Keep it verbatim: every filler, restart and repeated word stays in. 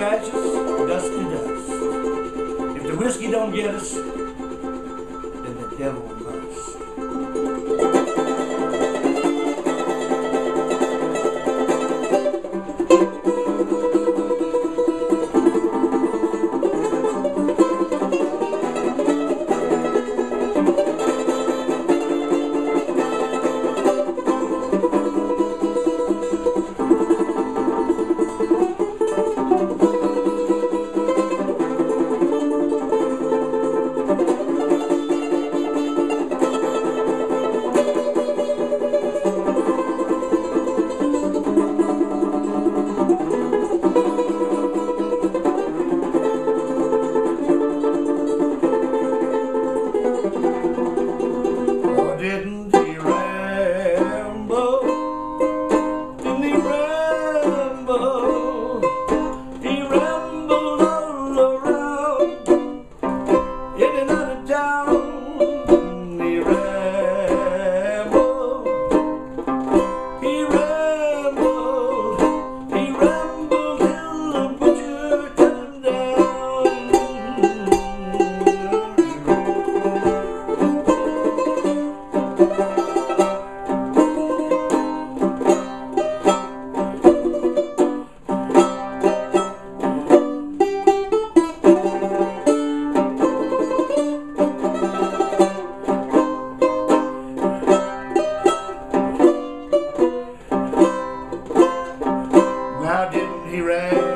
righteous, dust to dust. If the whiskey don't get us, then the devil must. He ran.